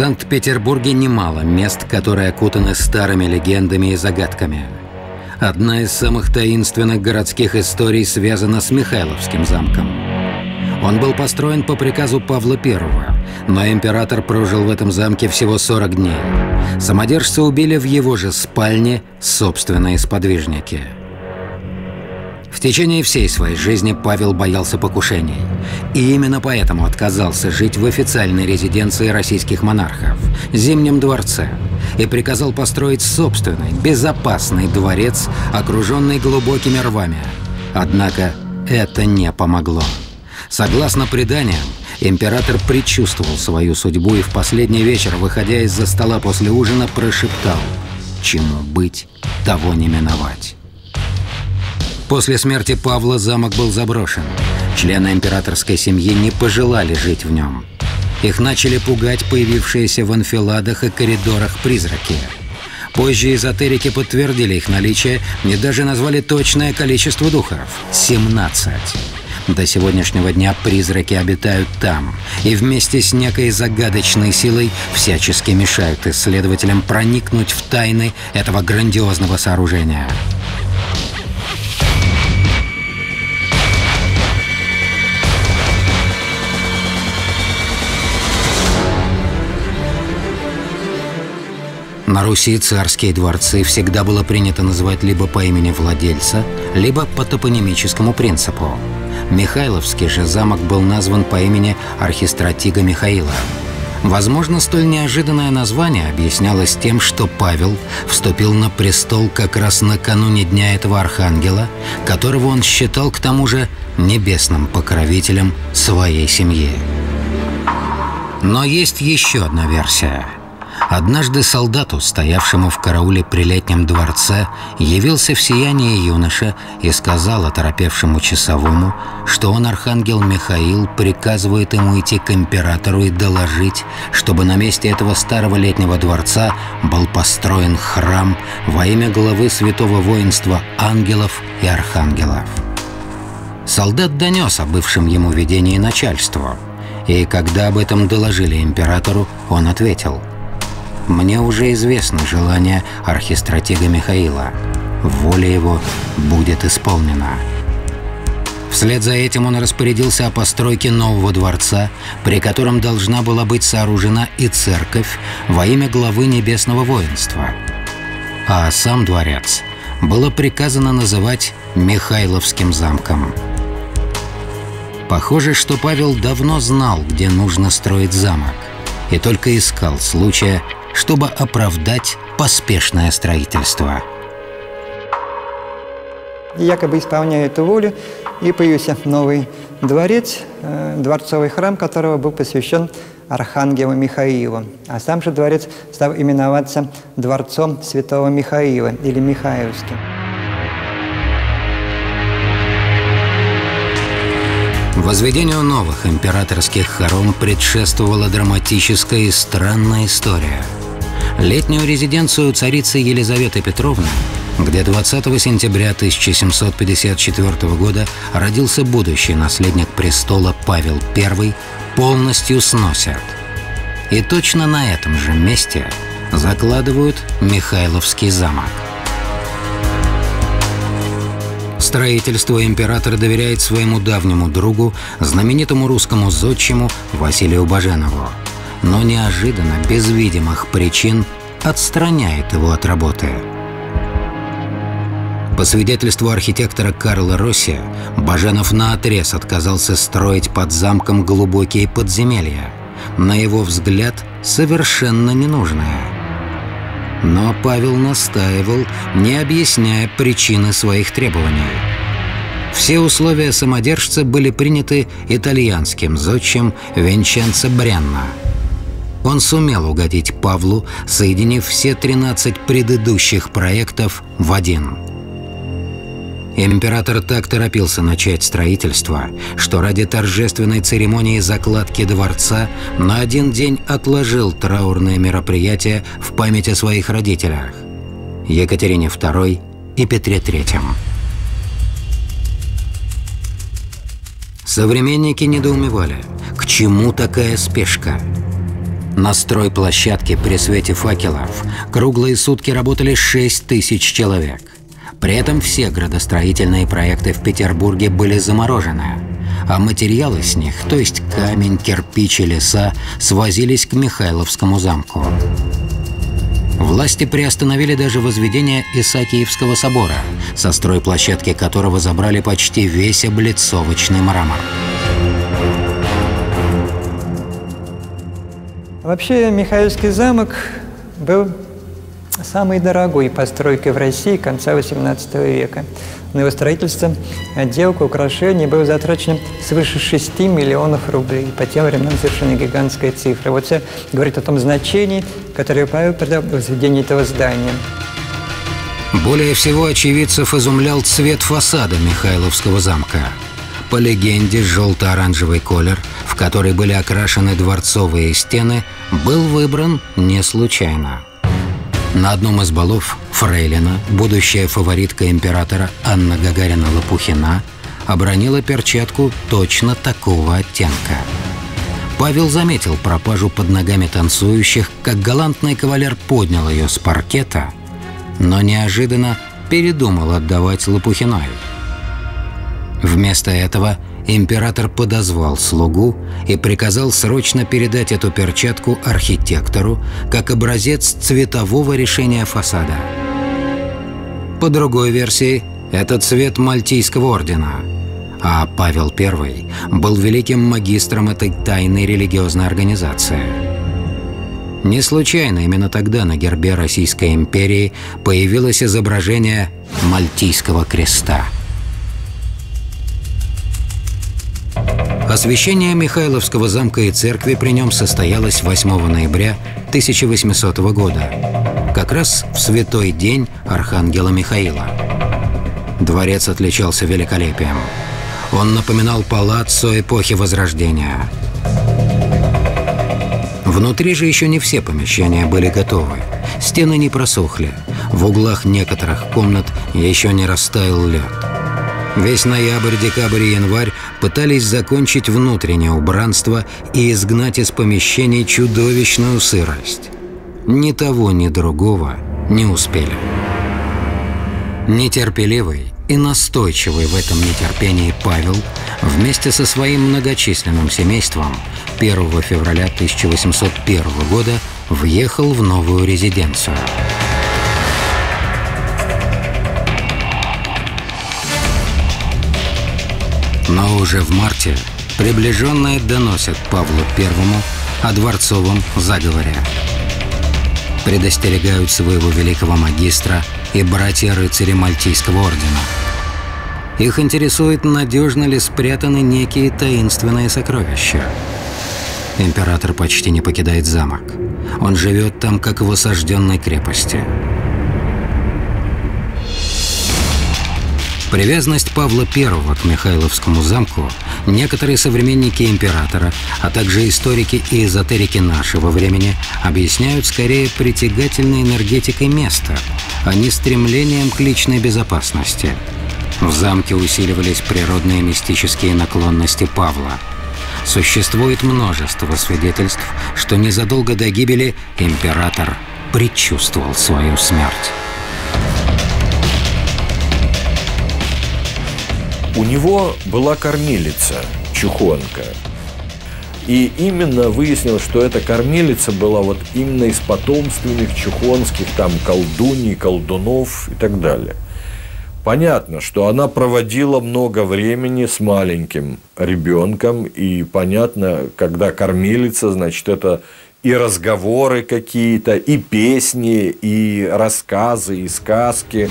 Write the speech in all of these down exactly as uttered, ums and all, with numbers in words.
Санкт-Петербурге немало мест, которые окутаны старыми легендами и загадками. Одна из самых таинственных городских историй связана с Михайловским замком. Он был построен по приказу Павла Первого, но император прожил в этом замке всего сорок дней. Самодержца убили в его же спальне собственные сподвижники. В течение всей своей жизни Павел боялся покушений. И именно поэтому отказался жить в официальной резиденции российских монархов – Зимнем дворце, и приказал построить собственный, безопасный дворец, окруженный глубокими рвами. Однако это не помогло. Согласно преданиям, император предчувствовал свою судьбу и в последний вечер, выходя из-за стола после ужина, прошептал: «Чему быть, того не миновать». После смерти Павла замок был заброшен. Члены императорской семьи не пожелали жить в нем. Их начали пугать появившиеся в анфиладах и коридорах призраки. Позже эзотерики подтвердили их наличие и даже назвали точное количество духов – семнадцать. До сегодняшнего дня призраки обитают там и вместе с некой загадочной силой всячески мешают исследователям проникнуть в тайны этого грандиозного сооружения. На Руси царские дворцы всегда было принято называть либо по имени владельца, либо по топонимическому принципу. Михайловский же замок был назван по имени архистратига Михаила. Возможно, столь неожиданное название объяснялось тем, что Павел вступил на престол как раз накануне дня этого архангела, которого он считал к тому же небесным покровителем своей семьи. Но есть еще одна версия. Однажды солдату, стоявшему в карауле при летнем дворце, явился в сиянии юноша и сказал оторопевшему часовому, что он, архангел Михаил, приказывает ему идти к императору и доложить, чтобы на месте этого старого летнего дворца был построен храм во имя главы святого воинства ангелов и архангелов. Солдат донес о бывшем ему видении начальству, и когда об этом доложили императору, он ответил: «Мне уже известно желание архистратига Михаила. Воля его будет исполнена». Вслед за этим он распорядился о постройке нового дворца, при котором должна была быть сооружена и церковь во имя главы небесного воинства. А сам дворец было приказано называть Михайловским замком. Похоже, что Павел давно знал, где нужно строить замок, и только искал случая, чтобы оправдать поспешное строительство. Якобы исполняя эту волю, и появился новый дворец, дворцовый храм которого был посвящен архангелу Михаилу. А сам же дворец стал именоваться дворцом святого Михаила или Михайловским. Возведению новых императорских хором предшествовала драматическая и странная история. Летнюю резиденцию царицы Елизаветы Петровны, где двадцатого сентября тысяча семьсот пятьдесят четвёртого года родился будущий наследник престола Павел Первый, полностью сносят. И точно на этом же месте закладывают Михайловский замок. Строительство император доверяет своему давнему другу, знаменитому русскому зодчему Василию Баженову, но неожиданно, без видимых причин, отстраняет его от работы. По свидетельству архитектора Карла Росси, Баженов наотрез отказался строить под замком глубокие подземелья, на его взгляд, совершенно ненужные. Но Павел настаивал, не объясняя причины своих требований. Все условия самодержца были приняты итальянским зодчим Винченцо Бренна. Он сумел угодить Павлу, соединив все тринадцать предыдущих проектов в один. Император так торопился начать строительство, что ради торжественной церемонии закладки дворца на один день отложил траурное мероприятие в память о своих родителях – Екатерине Второй и Петре Третьем. Современники недоумевали, к чему такая спешка. На стройплощадке при свете факелов круглые сутки работали шесть тысяч человек. При этом все градостроительные проекты в Петербурге были заморожены, а материалы с них, то есть камень, кирпич и леса, свозились к Михайловскому замку. Власти приостановили даже возведение Исаакиевского собора, со стройплощадки которого забрали почти весь облицовочный мрамор. Вообще, Михайловский замок был самой дорогой постройкой в России конца восемнадцатого века. На его строительство, отделку, украшения было затрачено свыше шести миллионов рублей. По тем временам совершенно гигантская цифра. Вот все говорит о том значении, которое Павел придал возведению этого здания. Более всего очевидцев изумлял цвет фасада Михайловского замка. По легенде, желто-оранжевый колер, в который были окрашены дворцовые стены, был выбран не случайно. На одном из балов фрейлина, будущая фаворитка императора Анна Гагарина Лопухина, обронила перчатку точно такого оттенка. Павел заметил пропажу под ногами танцующих, как галантный кавалер поднял ее с паркета, но неожиданно передумал отдавать Лопухиной. Вместо этого император подозвал слугу и приказал срочно передать эту перчатку архитектору как образец цветового решения фасада. По другой версии, это цвет Мальтийского ордена, а Павел Первый был великим магистром этой тайной религиозной организации. Не случайно именно тогда на гербе Российской империи появилось изображение Мальтийского креста. Освящение Михайловского замка и церкви при нем состоялось восьмого ноября тысяча восьмисотого года, как раз в святой день Архангела Михаила. Дворец отличался великолепием. Он напоминал палаццо эпохи Возрождения. Внутри же еще не все помещения были готовы. Стены не просохли. В углах некоторых комнат еще не растаял лед. Весь ноябрь, декабрь и январь пытались закончить внутреннее убранство и изгнать из помещений чудовищную сырость. Ни того, ни другого не успели. Нетерпеливый и настойчивый в этом нетерпении Павел вместе со своим многочисленным семейством первого февраля тысяча восемьсот первого года въехал в новую резиденцию. Но уже в марте приближенные доносят Павлу Первому о дворцовом заговоре. Предостерегают своего великого магистра и братья-рыцари Мальтийского ордена. Их интересует, надежно ли спрятаны некие таинственные сокровища. Император почти не покидает замок. Он живет там, как в осажденной крепости. Привязанность Павла Первого к Михайловскому замку некоторые современники императора, а также историки и эзотерики нашего времени объясняют скорее притягательной энергетикой места, а не стремлением к личной безопасности. В замке усиливались природные мистические наклонности Павла. Существует множество свидетельств, что незадолго до гибели император предчувствовал свою смерть. У него была кормилица, чухонка. И именно выяснилось, что эта кормилица была вот именно из потомственных чухонских там колдуней, колдунов и так далее. Понятно, что она проводила много времени с маленьким ребенком. И понятно, когда кормилица, значит, это и разговоры какие-то, и песни, и рассказы, и сказки.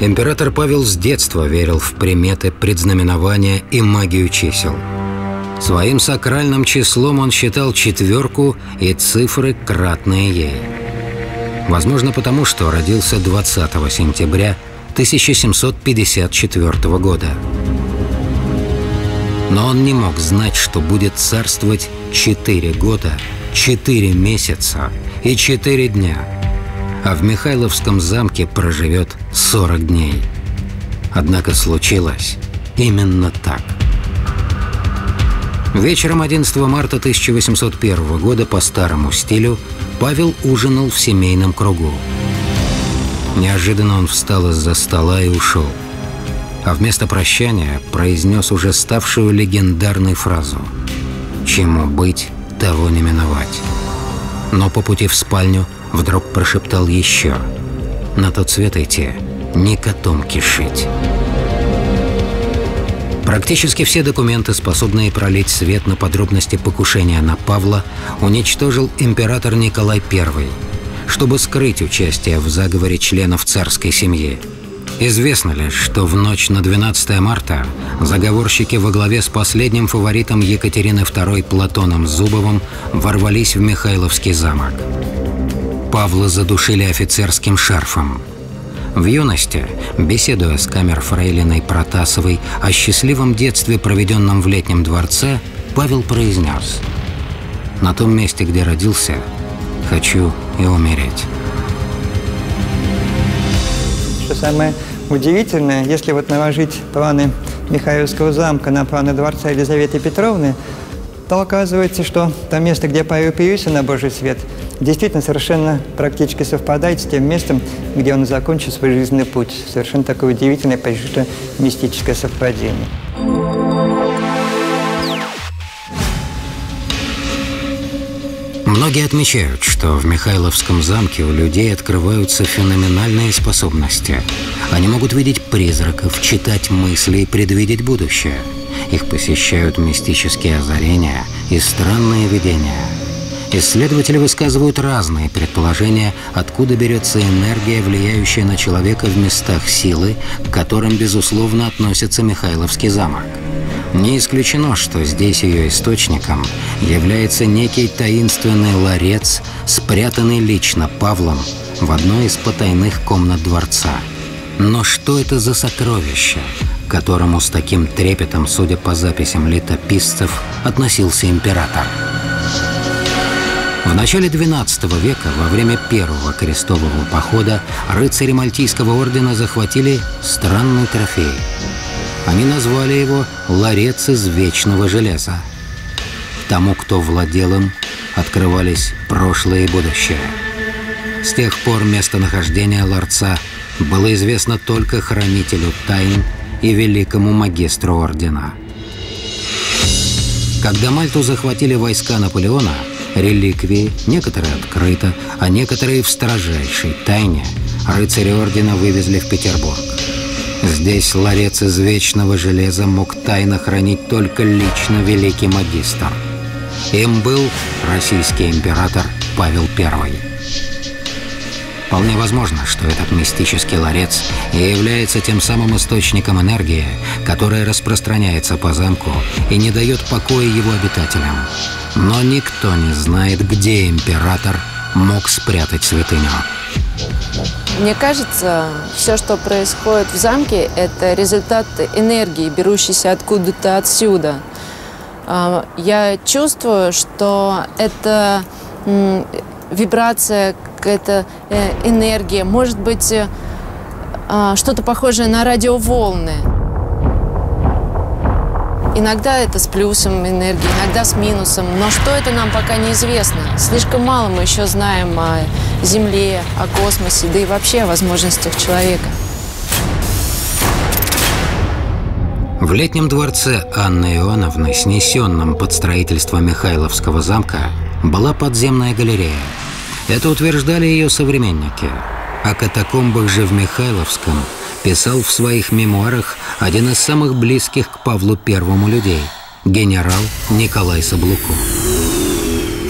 Император Павел с детства верил в приметы, предзнаменования и магию чисел. Своим сакральным числом он считал четверку и цифры, кратные ей. Возможно, потому что родился двадцатого сентября тысяча семьсот пятьдесят четвёртого года. Но он не мог знать, что будет царствовать четыре года, четыре месяца и четыре дня. А в Михайловском замке проживет сорок дней. Однако случилось именно так. Вечером одиннадцатого марта тысяча восемьсот первого года по старому стилю Павел ужинал в семейном кругу. Неожиданно он встал из-за стола и ушел. А вместо прощания произнес уже ставшую легендарной фразу «Чему быть, того не миновать». Но по пути в спальню вдруг прошептал еще «На тот свет идти, не котом кишить». Практически все документы, способные пролить свет на подробности покушения на Павла, уничтожил император Николай Первый, чтобы скрыть участие в заговоре членов царской семьи. Известно лишь, что в ночь на двенадцатое марта заговорщики во главе с последним фаворитом Екатерины Второй Платоном Зубовым ворвались в Михайловский замок. Павла задушили офицерским шарфом. В юности, беседуя с камерфрейлиной Протасовой о счастливом детстве, проведенном в летнем дворце, Павел произнес: «На том месте, где родился, хочу и умереть». Что самое удивительное, если вот наложить планы Михайловского замка на планы дворца Елизаветы Петровны, то оказывается, что то место, где Павел появился на Божий свет, действительно совершенно практически совпадает с тем местом, где он закончил свой жизненный путь. Совершенно такое удивительное, почти что мистическое совпадение. Многие отмечают, что в Михайловском замке у людей открываются феноменальные способности. Они могут видеть призраков, читать мысли и предвидеть будущее. Их посещают мистические озарения и странные видения. Исследователи высказывают разные предположения, откуда берется энергия, влияющая на человека в местах силы, к которым, безусловно, относится Михайловский замок. Не исключено, что здесь ее источником является некий таинственный ларец, спрятанный лично Павлом в одной из потайных комнат дворца. Но что это за сокровище, к которому с таким трепетом, судя по записям летописцев, относился император? В начале двенадцатого века, во время первого крестового похода, рыцари Мальтийского ордена захватили странный трофей. Они назвали его «ларец из вечного железа». Тому, кто владел им, открывались прошлое и будущее. С тех пор местонахождение ларца было известно только хранителю тайн и великому магистру ордена. Когда Мальту захватили войска Наполеона, реликвии, некоторые открыто, а некоторые в строжайшей тайне, рыцари ордена вывезли в Петербург. Здесь ларец из вечного железа мог тайно хранить только лично великий магистр. Им был российский император Павел Первый. Вполне возможно, что этот мистический ларец и является тем самым источником энергии, которая распространяется по замку и не дает покоя его обитателям. Но никто не знает, где император мог спрятать святыню. Мне кажется, все, что происходит в замке, это результат энергии, берущейся откуда-то отсюда. Я чувствую, что это вибрация, какая-то энергия, может быть, что-то похожее на радиоволны. Иногда это с плюсом энергии, иногда с минусом. Но что это, нам пока неизвестно. Слишком мало мы еще знаем о Земле, о космосе, да и вообще о возможностях человека. В летнем дворце Анны Иоанновны, снесенном под строительство Михайловского замка, была подземная галерея. Это утверждали ее современники. О катакомбах же в Михайловском писал в своих мемуарах один из самых близких к Павлу Первому людей – генерал Николай Соблуков.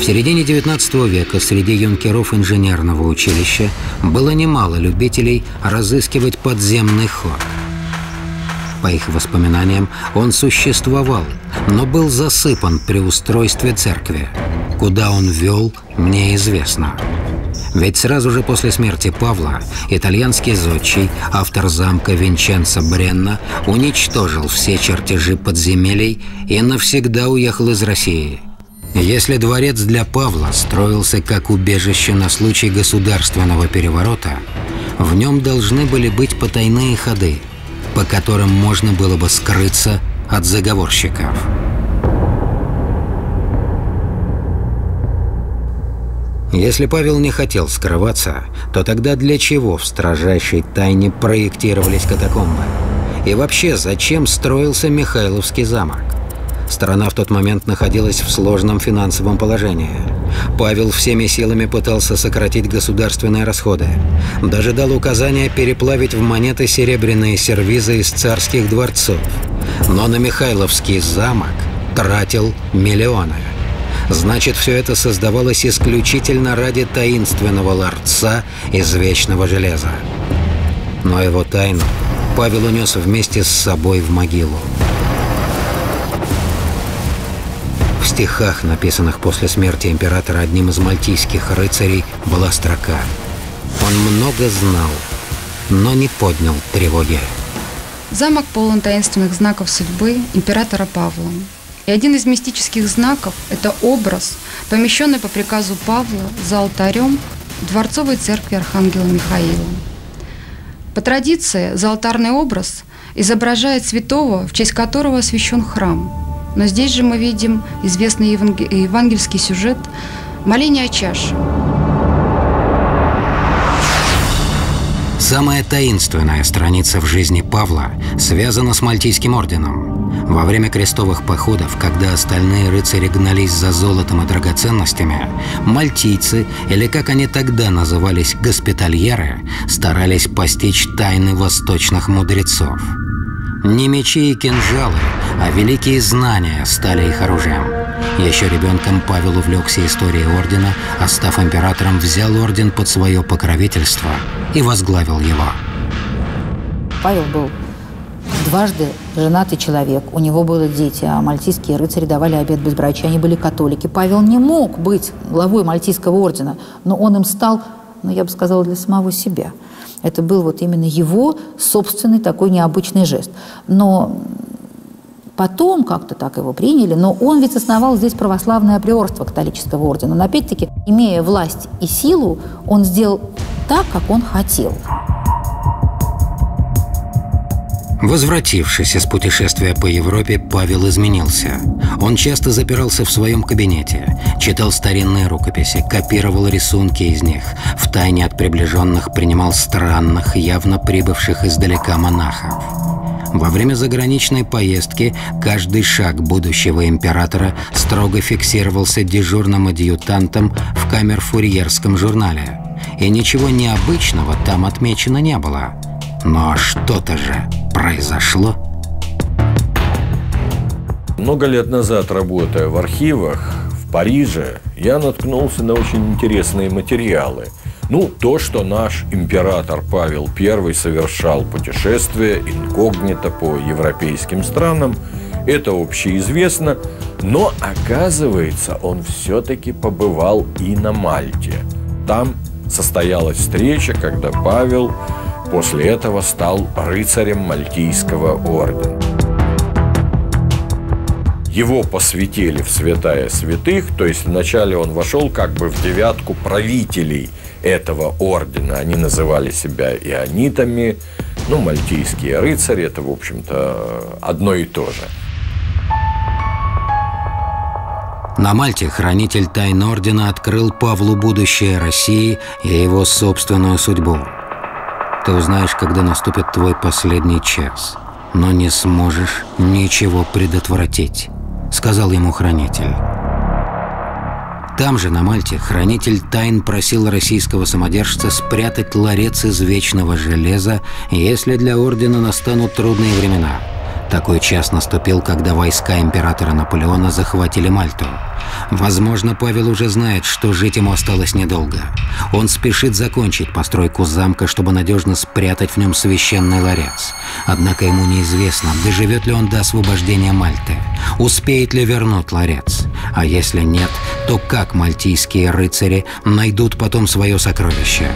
В середине девятнадцатого века среди юнкеров инженерного училища было немало любителей разыскивать подземный ход. По их воспоминаниям, он существовал, но был засыпан при устройстве церкви. Куда он вел, неизвестно. Ведь сразу же после смерти Павла итальянский зодчий, автор замка Винченцо Бренна, уничтожил все чертежи подземелий и навсегда уехал из России. Если дворец для Павла строился как убежище на случай государственного переворота, в нем должны были быть потайные ходы, по которым можно было бы скрыться от заговорщиков. Если Павел не хотел скрываться, то тогда для чего в строжайшей тайне проектировались катакомбы? И вообще, зачем строился Михайловский замок? Страна в тот момент находилась в сложном финансовом положении. Павел всеми силами пытался сократить государственные расходы. Даже дал указание переплавить в монеты серебряные сервизы из царских дворцов. Но на Михайловский замок тратил миллионы. Значит, все это создавалось исключительно ради таинственного ларца из вечного железа. Но его тайну Павел унес вместе с собой в могилу. В стихах, написанных после смерти императора одним из мальтийских рыцарей, была строка: «Он много знал, но не поднял тревоги». Замок полон таинственных знаков судьбы императора Павла. И один из мистических знаков – это образ, помещенный по приказу Павла за алтарем в дворцовой церкви Архангела Михаила. По традиции, заалтарный образ изображает святого, в честь которого освящен храм. Но здесь же мы видим известный евангельский сюжет «Моление о чаше». Самая таинственная страница в жизни Павла связана с Мальтийским орденом. Во время крестовых походов, когда остальные рыцари гнались за золотом и драгоценностями, мальтийцы, или как они тогда назывались, госпитальеры, старались постичь тайны восточных мудрецов. Не мечи и кинжалы, а великие знания стали их оружием. Еще ребенком Павел увлекся историей ордена, а став императором, взял орден под свое покровительство и возглавил его. Павел был дважды женатый человек, у него были дети, а мальтийские рыцари давали обет безбрачия, они были католики. Павел не мог быть главой Мальтийского ордена, но он им стал, ну, я бы сказала, для самого себя. Это был вот именно его собственный такой необычный жест. Но потом как-то так его приняли, но он ведь основал здесь православное приорство католического ордена. Но опять-таки, имея власть и силу, он сделал так, как он хотел. Возвратившись из путешествия по Европе, Павел изменился. Он часто запирался в своем кабинете, читал старинные рукописи, копировал рисунки из них, втайне от приближенных принимал странных, явно прибывших издалека монахов. Во время заграничной поездки каждый шаг будущего императора строго фиксировался дежурным адъютантом в камерфурьерском журнале. И ничего необычного там отмечено не было. Но что-то же произошло. Много лет назад, работая в архивах в Париже, я наткнулся на очень интересные материалы. Ну, то, что наш император Павел Первый совершал путешествие инкогнито по европейским странам, это общеизвестно, но, оказывается, он все-таки побывал и на Мальте. Там состоялась встреча, когда Павел после этого стал рыцарем Мальтийского ордена. Его посвятили в святая святых, то есть вначале он вошел как бы в девятку правителей этого ордена. Они называли себя ионитами, ну, мальтийские рыцари, это, в общем-то, одно и то же. На Мальте хранитель тайн ордена открыл Павлу будущее России и его собственную судьбу. Ты узнаешь, когда наступит твой последний час, но не сможешь ничего предотвратить, сказал ему хранитель. Там же, на Мальте, хранитель тайн просил российского самодержца спрятать ларец из вечного железа, если для ордена настанут трудные времена. Такой час наступил, когда войска императора Наполеона захватили Мальту. Возможно, Павел уже знает, что жить ему осталось недолго. Он спешит закончить постройку замка, чтобы надежно спрятать в нем священный ларец. Однако ему неизвестно, доживет ли он до освобождения Мальты, успеет ли вернуть ларец. А если нет, то как мальтийские рыцари найдут потом свое сокровище?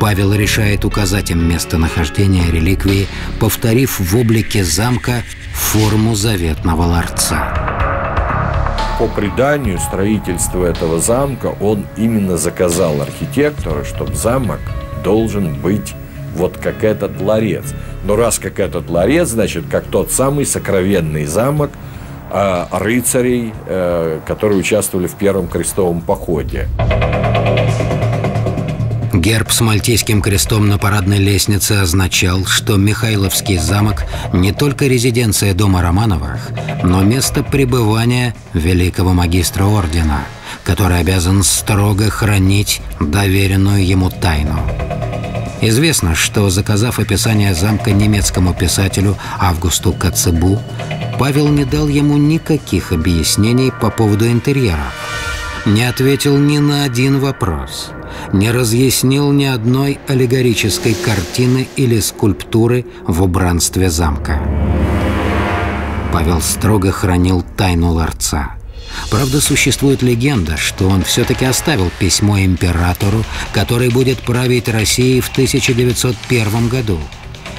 Павел решает указать им местонахождение реликвии, повторив в облике замка форму заветного ларца. По преданию, строительство этого замка он именно заказал архитектору, чтобы замок должен быть вот как этот ларец. Но раз как этот ларец, значит, как тот самый сокровенный замок э, рыцарей, э, которые участвовали в первом крестовом походе. Герб с мальтийским крестом на парадной лестнице означал, что Михайловский замок не только резиденция дома Романовых, но место пребывания великого магистра ордена, который обязан строго хранить доверенную ему тайну. Известно, что, заказав описание замка немецкому писателю Августу Коцебу, Павел не дал ему никаких объяснений по поводу интерьера, не ответил ни на один вопрос, не разъяснил ни одной аллегорической картины или скульптуры в убранстве замка. Павел строго хранил тайну ларца. Правда, существует легенда, что он все-таки оставил письмо императору, который будет править Россией в тысяча девятьсот первом году,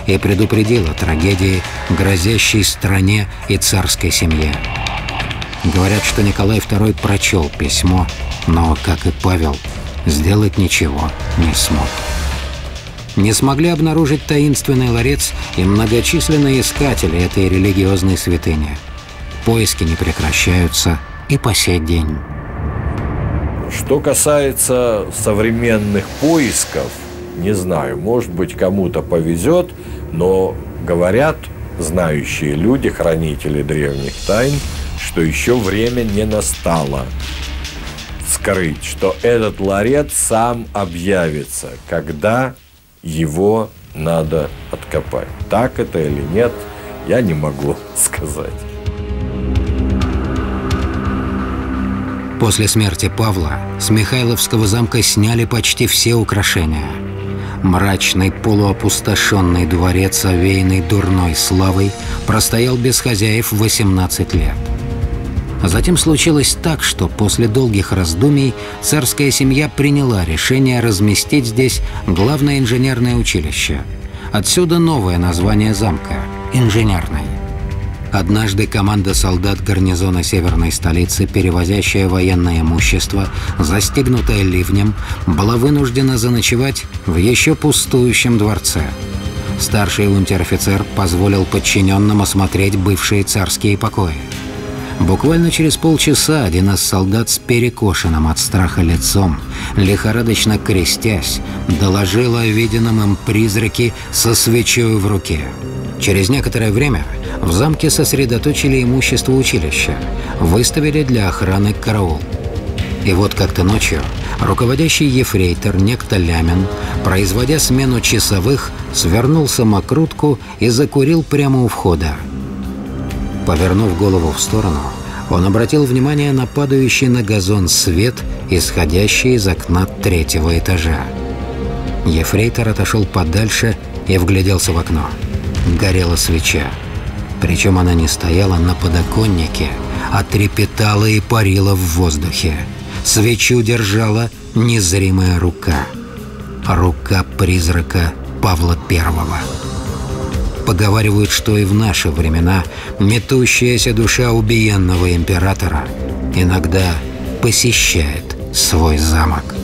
и предупредил о трагедии, грозящей стране и царской семье. Говорят, что Николай Второй прочел письмо, но, как и Павел, сделать ничего не смог. Не смогли обнаружить таинственный ларец и многочисленные искатели этой религиозной святыни. Поиски не прекращаются и по сей день. Что касается современных поисков, не знаю, может быть, кому-то повезет, но говорят знающие люди, хранители древних тайн, что еще время не настало скрыть, что этот ларец сам объявится, когда его надо откопать. Так это или нет, я не могу сказать. После смерти Павла с Михайловского замка сняли почти все украшения. Мрачный полуопустошенный дворец, овеянный дурной славой, простоял без хозяев восемнадцать лет. Затем случилось так, что после долгих раздумий царская семья приняла решение разместить здесь главное инженерное училище. Отсюда новое название замка – «Инженерный». Однажды команда солдат гарнизона северной столицы, перевозящая военное имущество, застигнутая ливнем, была вынуждена заночевать в еще пустующем дворце. Старший унтер-офицер позволил подчиненным осмотреть бывшие царские покои. Буквально через полчаса один из солдат с перекошенным от страха лицом, лихорадочно крестясь, доложил о виденном им призраке со свечой в руке. Через некоторое время в замке сосредоточили имущество училища, выставили для охраны караул. И вот как-то ночью руководящий ефрейтор, некто Лямин, производя смену часовых, свернул самокрутку и закурил прямо у входа. Повернув голову в сторону, он обратил внимание на падающий на газон свет, исходящий из окна третьего этажа. Ефрейтор отошел подальше и вгляделся в окно. Горела свеча. Причем она не стояла на подоконнике, а трепетала и парила в воздухе. Свечу держала незримая рука. Рука призрака Павла Первого. Поговаривают, что и в наши времена метущаяся душа убиенного императора иногда посещает свой замок.